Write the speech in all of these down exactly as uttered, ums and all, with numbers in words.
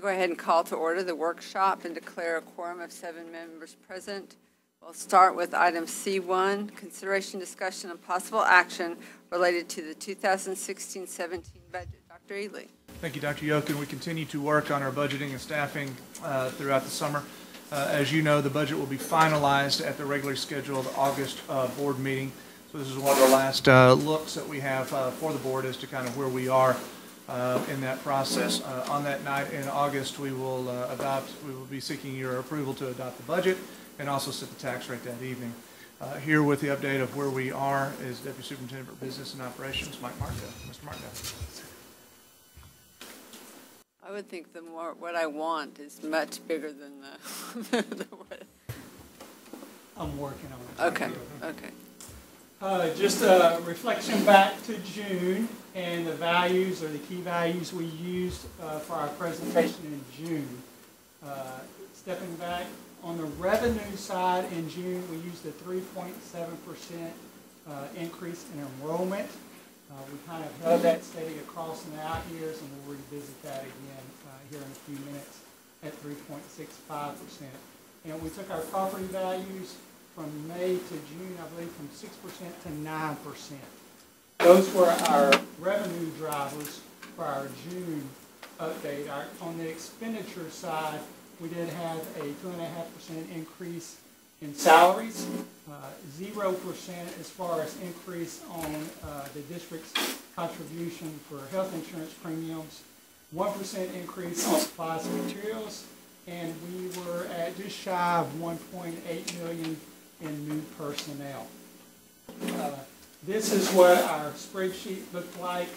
going to go ahead and call to order the workshop and declare a quorum of seven members present. We'll start with item C one, consideration, discussion, and possible action related to the two thousand sixteen seventeen budget. Doctor Eadley. Thank you, Doctor Yoken. We continue to work on our budgeting and staffing uh, throughout the summer. Uh, as you know, the budget will be finalized at the regularly scheduled August uh, board meeting. So this is one of the last uh, looks that we have uh, for the board as to kind of where we are Uh, in that process. Uh, on that night in August, we will uh, adopt, we will be seeking your approval to adopt the budget and also set the tax rate that evening. Uh, here with the update of where we are is Deputy Superintendent for Business and Operations, Mike Marco. Mister Marco. I would think the more, what I want is much bigger than the, the what. I'm working on it. Okay, okay. Uh, just a reflection back to June and the values or the key values we used uh, for our presentation in June. Uh, stepping back, on the revenue side in June, we used a three point seven percent uh, increase in enrollment. Uh, we kind of held that steady across in the out years, and we'll revisit that again uh, here in a few minutes at three point six five percent. And we took our property values from May to June, I believe, from six percent to nine percent. Those were our revenue drivers for our June update. Our, on the expenditure side, we did have a two point five percent increase in salaries, zero uh, percent as far as increase on uh, the district's contribution for health insurance premiums, one percent increase on supplies and materials, and we were at just shy of one point eight million dollars in new personnel. Uh, this is what our spreadsheet looked like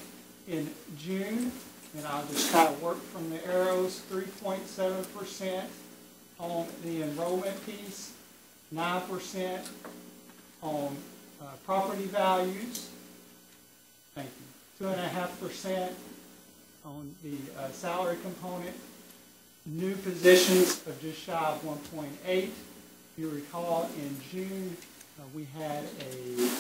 in June, and I'll just kind of work from the arrows. Three point seven percent on the enrollment piece, nine percent on uh, property values, thank you, two point five percent on the uh, salary component, new positions of just shy of one point eight. You recall in June uh, we had a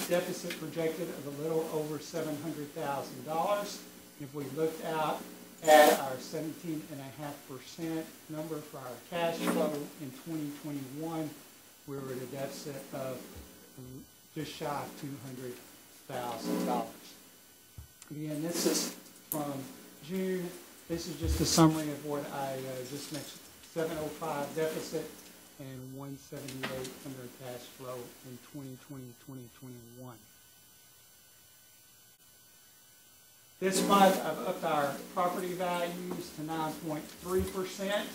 deficit projected of a little over seven hundred thousand dollars. If we looked out at our seventeen point five percent number for our cash flow in twenty twenty-one, we were at a deficit of just shy of two hundred thousand dollars. Again, this is from June. This is just a summary of what I uh, just mentioned, seven oh five deficit and one seventy-eight under cash flow in twenty twenty to twenty twenty-one. This month, I've upped our property values to nine point three percent.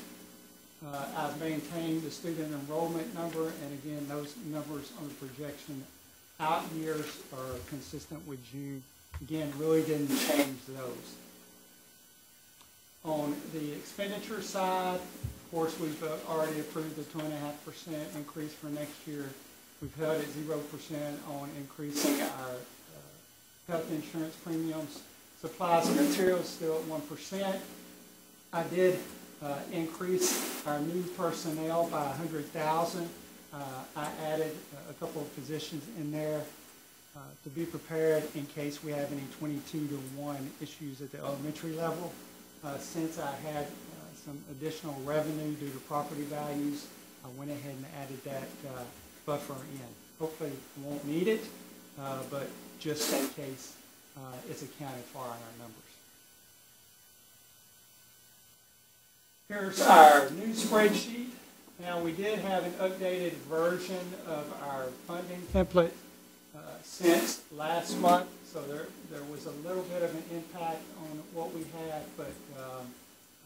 Uh, I've maintained the student enrollment number, and again, those numbers on the projection out years are consistent with June. Again, really didn't change those. On the expenditure side, of course, we've already approved the two point five percent increase for next year. We've held at zero percent on increasing our uh, health insurance premiums. Supplies and materials still at one percent. I did uh, increase our new personnel by one hundred thousand dollars. Uh, I added a couple of positions in there uh, to be prepared in case we have any twenty-two to one issues at the elementary level. Uh, since I had uh, some additional revenue due to property values, I went ahead and added that uh, buffer in. Hopefully we won't need it, uh, but just in case uh, it's accounted for in our numbers. Here's our new spreadsheet. Now, we did have an updated version of our funding template uh, since last month. So there, there was a little bit of an impact on what we had, but um,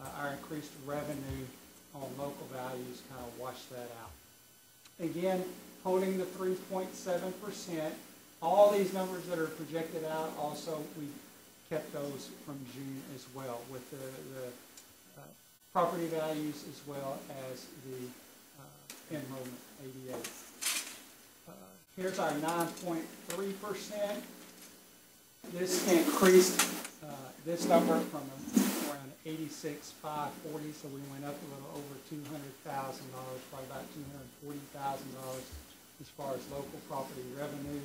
uh, our increased revenue on local values kind of washed that out. Again, holding the three point seven percent. All these numbers that are projected out, also we kept those from June as well, with the, the uh, property values as well as the uh, enrollment A D A. Uh, here's our nine point three percent. This increased uh, this number from around eighty-six thousand five hundred forty, so we went up a little over two hundred thousand dollars, probably about two hundred forty thousand dollars as far as local property revenue.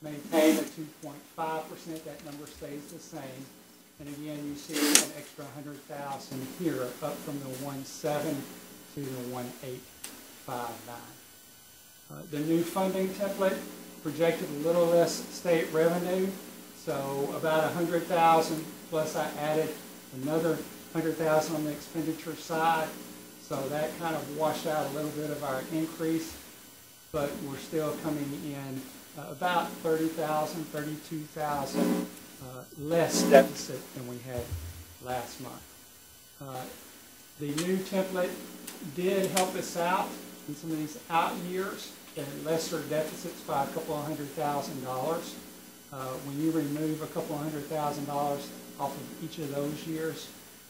Maintained at two point five percent, that number stays the same. And again, you see an extra one hundred thousand here, up from the one point seven to the one point eight five nine. Uh, the new funding template projected a little less state revenue, so about one hundred thousand, plus I added another one hundred thousand on the expenditure side, so that kind of washed out a little bit of our increase, but we're still coming in uh, about thirty thousand, thirty-two thousand uh, less deficit than we had last month. Uh, the new template did help us out in some of these out years and lesser deficits by a couple of hundred thousand dollars. Uh, when you remove a couple of hundred thousand dollars off of each of those years,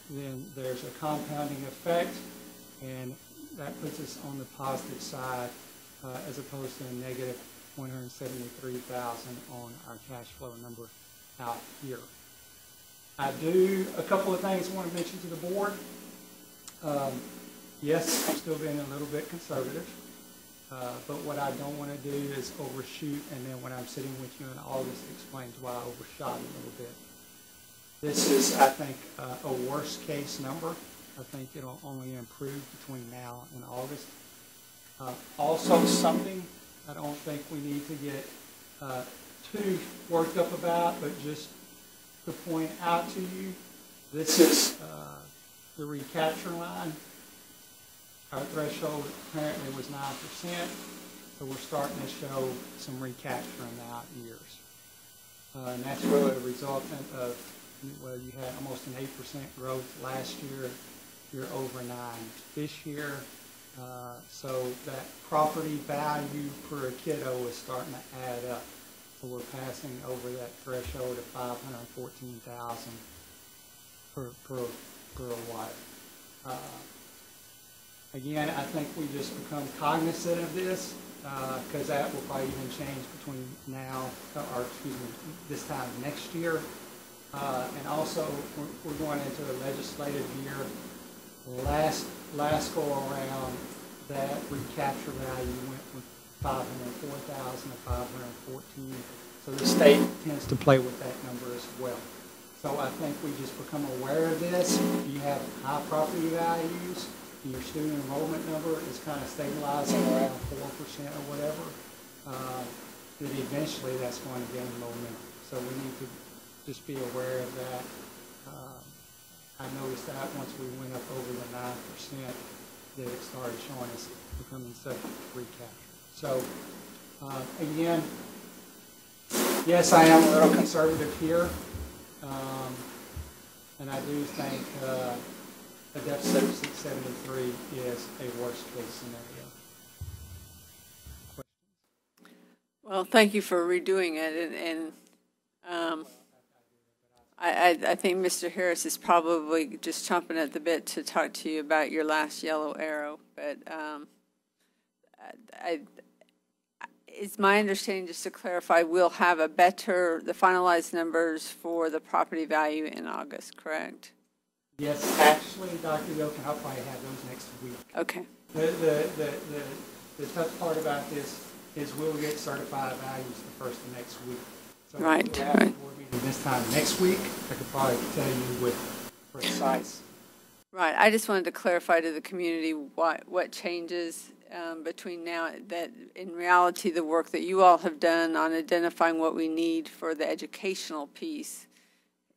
then there's a compounding effect, and that puts us on the positive side uh, as opposed to a negative one hundred seventy-three thousand on our cash flow number out here. I do a couple of things I want to mention to the board. Um, yes, I'm still being a little bit conservative, uh, but what I don't want to do is overshoot, and then when I'm sitting with you in August, explains why I overshot a little bit. This is, I think, uh, a worst-case number. I think it'll only improve between now and August. Uh, also, something I don't think we need to get uh, too worked up about, but just to point out to you, this is uh, the recapture line. Our threshold apparently was nine percent, so we're starting to show some recapture in the out years. Uh, and that's really a resultant of, well, you had almost an eight percent growth last year. You're over nine this year. Uh, so that property value per kiddo is starting to add up. So we're passing over that threshold of five hundred fourteen thousand dollars per, per, per watt. Uh, again, I think we just become cognizant of this, because uh, that will probably even change between now, or excuse me, this time next year. Uh, and also, we're, we're going into a legislative year. Last last go around, that recapture value went from five hundred four thousand to five hundred fourteen. So the state tends to play with that number as well. So I think we just become aware of this. You have high property values. Your student enrollment number is kind of stabilizing around four percent or whatever. Uh, that eventually that's going to gain momentum. So we need to just be aware of that. Um, I noticed that once we went up over the nine percent that it started showing us becoming subject to recapture. So uh, again, yes, I am a little conservative here. Um, and I do think uh, a deficit of six seventy-three is a worst case scenario. Questions? Well, thank you for redoing it. And, and um, I, I think Mister Harris is probably just chomping at the bit to talk to you about your last yellow arrow, but um, I, I, it's my understanding, just to clarify, we'll have a better, the finalized numbers for the property value in August, correct? Yes, actually, Doctor Yoken, I'll probably have those next week. Okay. The, the, the, the, the tough part about this is we'll get certified values the first of next week. So right. We'll right. This time next week, I could probably tell you with precise. Right. I just wanted to clarify to the community what what changes um, between now. That in reality, the work that you all have done on identifying what we need for the educational piece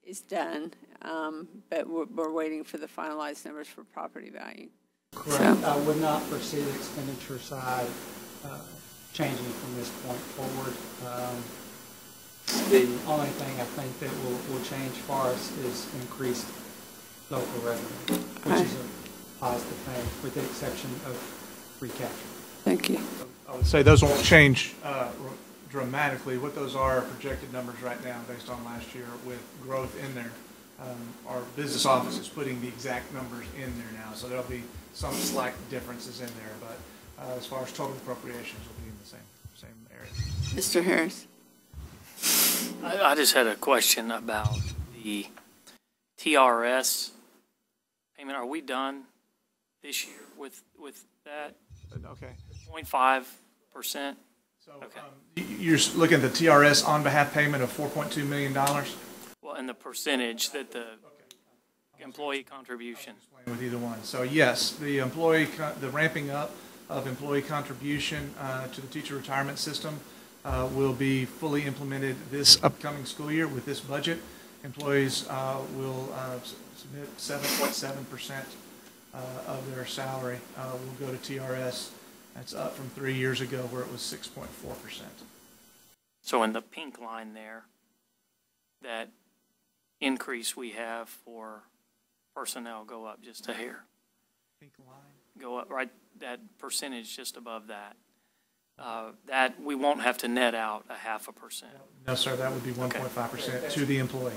is done, um, but we're, we're waiting for the finalized numbers for property value. Correct. So. I would not foresee the expenditure side uh, changing from this point forward. Um, The only thing I think that will, will change for us is increased local revenue, which okay. is a positive thing, with the exception of recapture. Thank you. I would say those won't change uh, dramatically. What those are, are projected numbers right now based on last year with growth in there. Um, our business office is putting the exact numbers in there now, so there'll be some slight differences in there, but uh, as far as total appropriations, will be in the same, same area. Mister Harris. I just had a question about the T R S payment. Are we done this year with with that? Okay. zero point five percent. So okay. um, you're looking at the T R S on behalf payment of four point two million dollars. Well, and the percentage that the okay. employee contribution. With either one. So yes, the employee, the ramping up of employee contribution uh, to the teacher retirement system uh, will be fully implemented this upcoming school year with this budget. Employees uh, will uh, submit seven point seven percent uh, of their salary uh, will go to T R S. That's up from three years ago where it was six point four percent. So in the pink line there, that increase we have for personnel go up just a hair. Pink line? Go up, right, that percentage just above that. Uh, that we won't have to net out a half a percent. No, sir, that would be one point five percent okay. to the employee.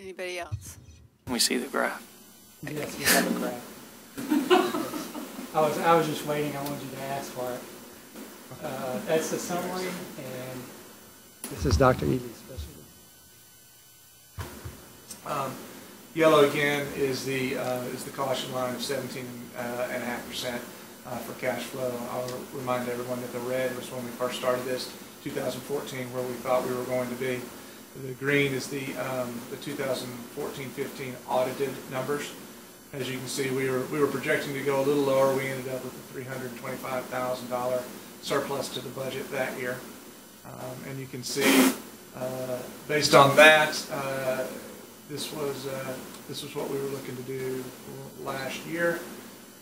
Anybody else? Can we see the graph? Yes, we have a graph. I was, I was just waiting. I wanted you to ask for it. Uh, that's the summary, and this is Doctor Eadley specialty. Um, yellow again is the uh, is the caution line of seventeen uh, and a half percent uh, for cash flow. I'll remind everyone that the red was when we first started this, two thousand fourteen, where we thought we were going to be. The green is the um, the two thousand fourteen fifteen audited numbers. As you can see, we were we were projecting to go a little lower. We ended up with a three hundred twenty-five thousand dollar surplus to the budget that year, um, and you can see uh, based on that uh, this was uh, this was what we were looking to do last year,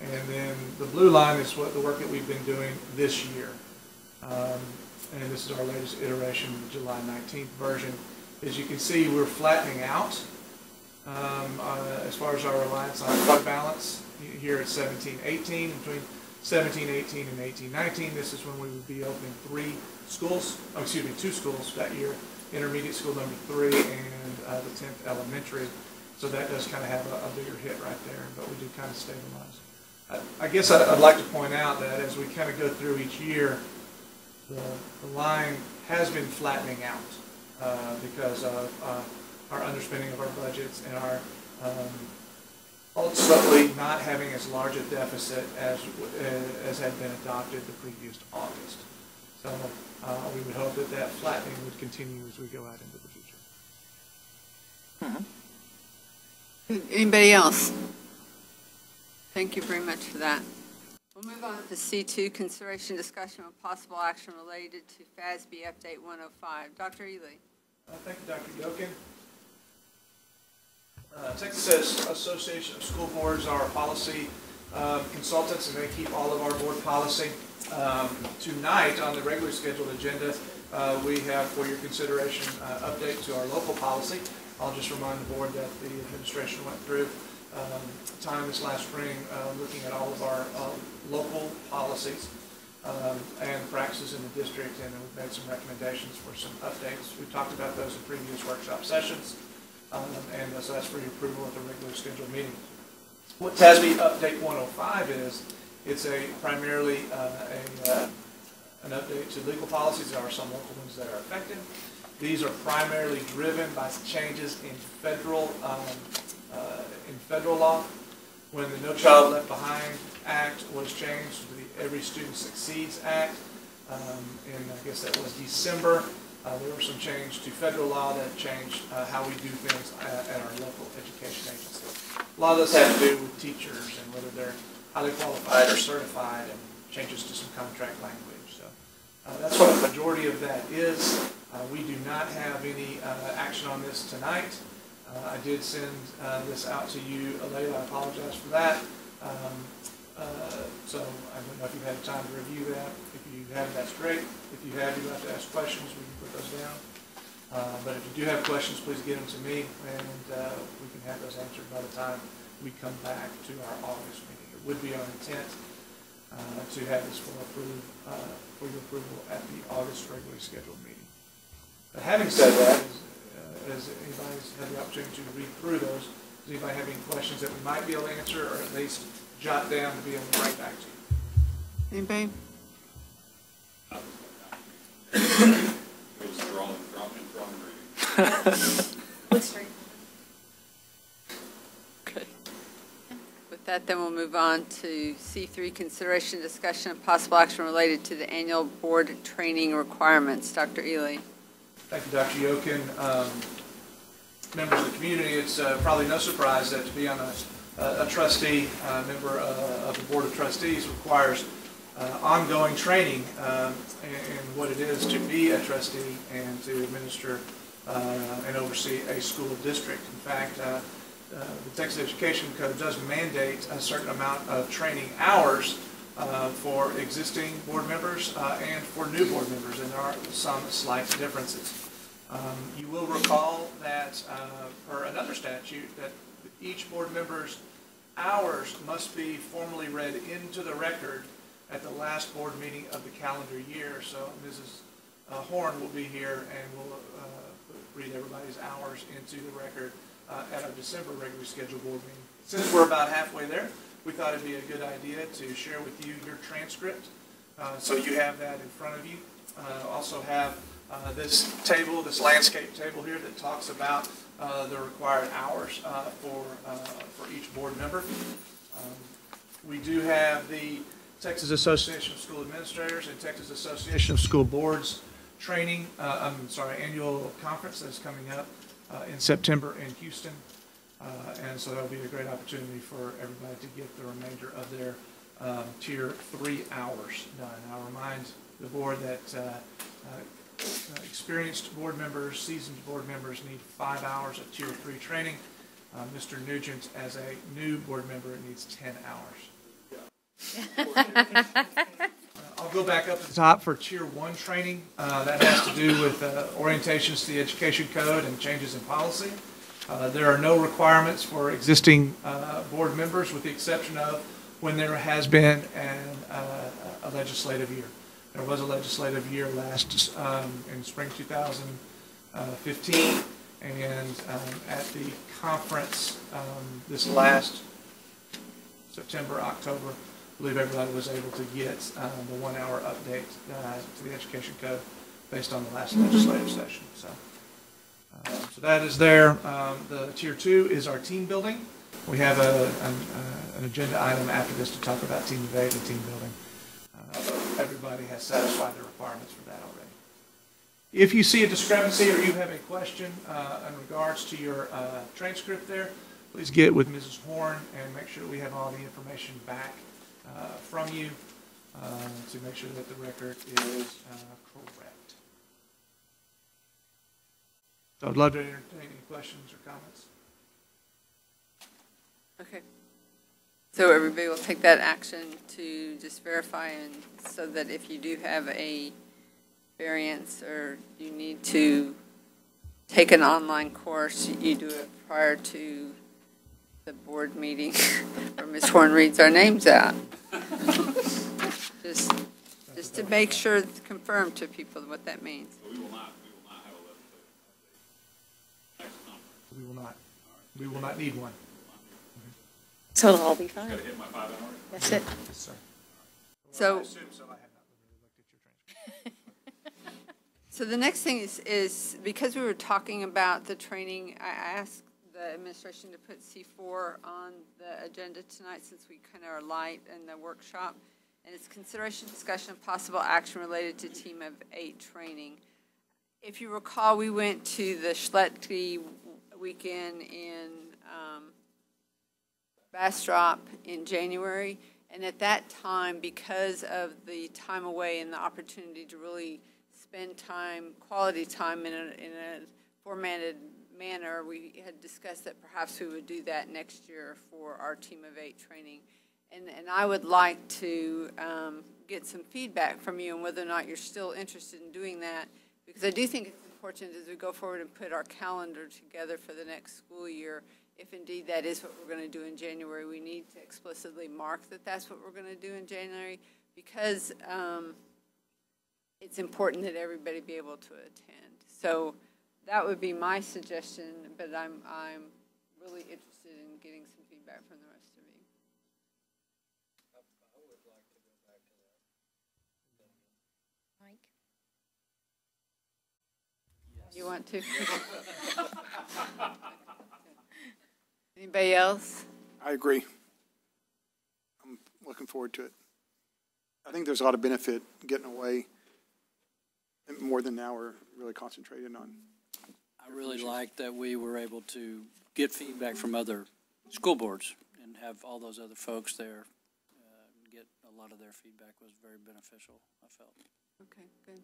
and then the blue line is what the work that we've been doing this year, um, and this is our latest iteration, the July nineteenth version. As you can see, we're flattening out um, uh, as far as our reliance on fund balance here at seventeen eighteen. Between seventeen eighteen and eighteen nineteen, this is when we would be opening three schools, oh, excuse me, two schools that year, intermediate school number three and uh, the tenth elementary. So that does kind of have a, a bigger hit right there, but we do kind of stabilize. I, I guess I, I'd like to point out that as we kind of go through each year, the, the line has been flattening out uh, because of uh, our underspending of our budgets and our um, ultimately not having as large a deficit as as had been adopted the previous August. So uh, we would hope that that flattening would continue as we go out into the future. Mm-hmm. Anybody else? Thank you very much for that. We'll move on to C two, consideration, discussion, and possible action related to F A S B Update one oh five. Doctor Ely. Uh, thank you, Doctor Yoken. Uh, Texas Association of School Boards are our policy uh, consultants, and they keep all of our board policy. Um, tonight, on the regularly scheduled agenda, uh, we have for your consideration uh, update to our local policy. I'll just remind the board that the administration went through um, time this last spring uh, looking at all of our uh, local policies um, and practices in the district, and we've made some recommendations for some updates. We talked about those in previous workshop sessions. Um, and so that's for your approval at the regular scheduled meeting. What T A S B Update one oh five is, it's a primarily uh, a, uh, an update to legal policies. There are some local ones that are affected. These are primarily driven by changes in federal um, uh, in federal law. When the No Child Left Behind Act was changed to the Every Student Succeeds Act, um, and I guess that was December. Uh, there were some change to federal law that changed uh, how we do things at, at our local education agency. A lot of this has to do with teachers and whether they're highly qualified or certified, and changes to some contract language. So uh, that's what the majority of that is. Uh, we do not have any uh, action on this tonight. Uh, I did send uh, this out to you, Ely. I apologize for that. Um, uh, so I don't know if you've had time to review that. If you haven't, that's great. If you have, you have to ask questions. We can put those down. Uh, but if you do have questions, please get them to me, and uh, we can have those answered by the time we come back to our August meeting. It would be our intent uh, to have this for, approve, uh, for your approval at the August regularly scheduled meeting. But having said that, uh, as anybody's had the opportunity to read through those, does anybody have any questions that we might be able to answer, or at least jot down to be able to write back to you? Anybody? It was drawn, drawn, drawn reading. Okay. With that, then we'll move on to C three, consideration, discussion, and possible action related to the annual board training requirements. Doctor Eadley. Thank you, Doctor Yoken. Um, members of the community, it's uh, probably no surprise that to be on a, a, a trustee, a member uh, of the Board of Trustees requires uh, ongoing training um, in, in what it is to be a trustee and to administer uh, and oversee a school district. In fact, uh, Uh, the Texas Education Code does mandate a certain amount of training hours uh, for existing board members uh, and for new board members, and there are some slight differences. Um, you will recall that, uh, per another statute, that each board member's hours must be formally read into the record at the last board meeting of the calendar year. So Missus Uh, Horn will be here and will uh, read everybody's hours into the record Uh, at our December regularly scheduled board meeting. Since we're about halfway there, we thought it'd be a good idea to share with you your transcript, uh, so you have that in front of you. Uh, also have uh, this table, this landscape table here that talks about uh, the required hours uh, for, uh, for each board member. Um, we do have the Texas Association of School Administrators and Texas Association of School Boards training, uh, I'm sorry, annual conference that's coming up Uh, in September in Houston, uh, and so that'll be a great opportunity for everybody to get the remainder of their um, tier three hours done. I'll remind the board that uh, uh, experienced board members, seasoned board members need five hours of tier three training. Uh, Mister Nugent, as a new board member, needs ten hours. Yeah. I'll go back up to the top for Tier one training. Uh, that has to do with uh, orientations to the Education Code and changes in policy. Uh, there are no requirements for existing uh, board members with the exception of when there has been an, uh, a legislative year. There was a legislative year last um, in spring two thousand fifteen, and um, at the conference um, this last September, October, I believe everybody was able to get um, the one-hour update uh, to the Education Code based on the last legislative session. So, uh, so that is there. Um, the Tier two is our team building. We have a, an, uh, an agenda item after this to talk about team debate and team building. Uh, everybody has satisfied the requirements for that already. If you see a discrepancy or you have a question uh, in regards to your uh, transcript there, please get with Missus Horn and make sure we have all the information back Uh, from you uh, to make sure that the record is uh, correct. So I'd love to entertain any questions or comments. Okay. So everybody will take that action to just verify, and so that if you do have a variance or you need to take an online course, you do it prior to the board meeting where Miz Horn reads our names out. just just to make sure, to confirm to people what that means. So we will not, we will not have a legislative update. Next conference. We will not. We will not need one. So it'll all be fine. Gotta hit my five hour. That's it. Yes, sir. So, so, so I have not really looked at your transcript. So the next thing is, is because we were talking about the training, I asked the administration to put C four on the agenda tonight, since we kind of are light in the workshop, and it's consideration, discussion, and possible action related to Team of Eight training. If you recall, we went to the Schlechty weekend in um, Bastrop in January, and at that time, because of the time away and the opportunity to really spend time, quality time in a, in a formatted manner, we had discussed that perhaps we would do that next year for our Team of Eight training. And, and I would like to um, get some feedback from you on whether or not you're still interested in doing that, because I do think it's important as we go forward and put our calendar together for the next school year, if indeed that is what we're going to do in January, we need to explicitly mark that that's what we're going to do in January, because um, it's important that everybody be able to attend. So that would be my suggestion, but I'm, I'm really interested in getting some feedback from the rest of you. I would like to go back to that. Mike? Yes. You want to? Anybody else? I agree. looking forward to it. I think there's a lot of benefit getting away more than now we're really concentrating on. I really like that we were able to get feedback from other school boards and have all those other folks there. Uh, get a lot of their feedback was very beneficial, I felt. Okay, good.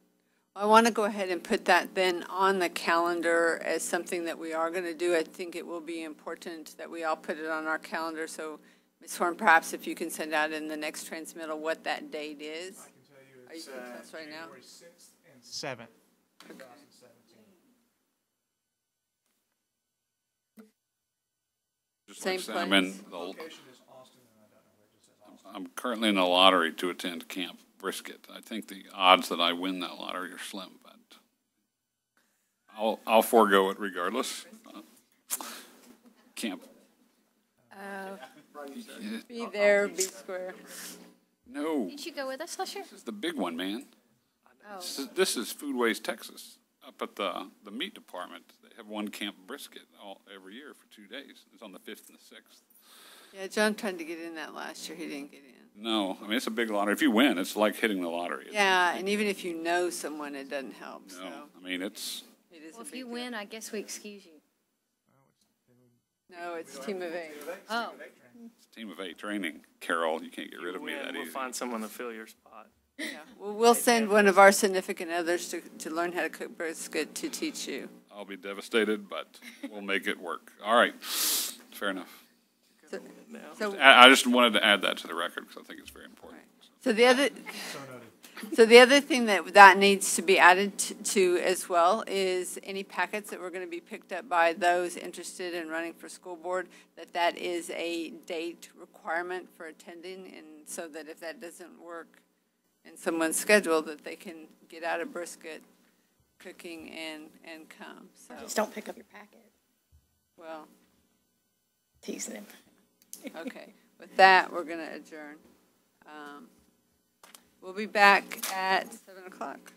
I want to go ahead and put that then on the calendar as something that we are going to do. I think it will be important that we all put it on our calendar. So, Miz Horn, perhaps if you can send out in the next transmittal what that date is. I can tell you it's are you uh, right January now? sixth and seventh, okay. Just Same like I'm, in the old, I'm currently in a lottery to attend Camp Brisket. I think the odds that I win that lottery are slim, but I'll I'll forego it regardless. Uh, camp. Uh, be there, be square. No. Did you go with us last year? This is the big one, man. Oh. This is, this is Foodways Texas. Up at the the meat department, they have one Camp Brisket all every year for two days. It's on the fifth and the sixth. Yeah, John tried to get in that last year. He didn't get in. No, I mean it's a big lottery. If you win, it's like hitting the lottery. Yeah, it's, and even if you know someone, it doesn't help. No, so. I mean it's. It is well, if you deal. win, I guess we excuse you. No, it's team of eight. Oh, it's team of eight training. Carol, you can't get rid of me that easy. We'll find someone to fill your spot. Yeah. Well, we'll send one of our significant others to, to learn how to cook brisket to teach you. I'll be devastated, but we'll make it work. All right. Fair enough. So, so, I just wanted to add that to the record because I think it's very important. Right. So the other so the other thing that, that needs to be added to as well is any packets that were going to be picked up by those interested in running for school board, that that is a date requirement for attending, and so that if that doesn't work in someone's schedule, that they can get out of brisket cooking and, and come. So. Just don't pick up your packet. Well. Tease them. Okay. With that, we're going to adjourn. Um, we'll be back at seven o'clock.